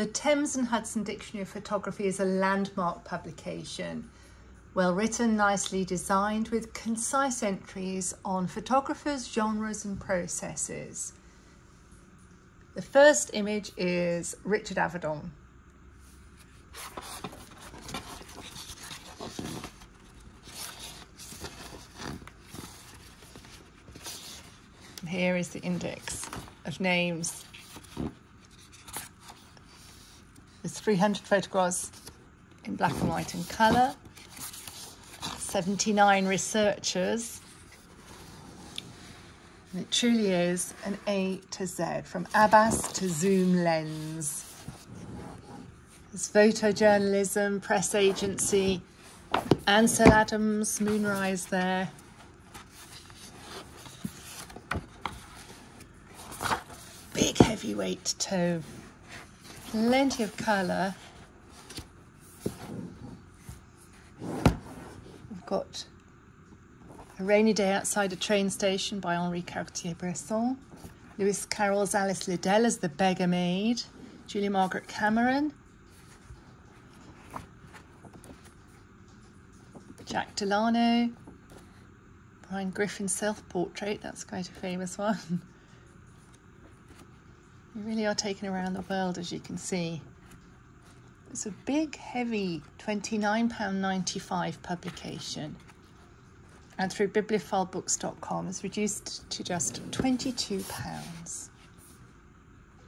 The Thames and Hudson Dictionary of Photography is a landmark publication. Well written, nicely designed, with concise entries on photographers, genres and processes. The first image is Richard Avedon. Here is the index of names. There's 300 photographs in black and white and colour, 79 researchers. And it truly is an A to Z, from Abbas to Zoom lens. There's photojournalism, press agency, Ansel Adams, Moonrise there. Big heavyweight toe. Plenty of colour. We've got A Rainy Day Outside a Train Station by Henri Cartier-Bresson. Lewis Carroll's Alice Liddell as The Beggar Maid. Julie Margaret Cameron. Jack Delano. Brian Griffin's self-portrait, that's quite a famous one. You really are taken around the world, as you can see. It's a big, heavy £29.95 publication. And through bibliophilebooks.com, it's reduced to just £22.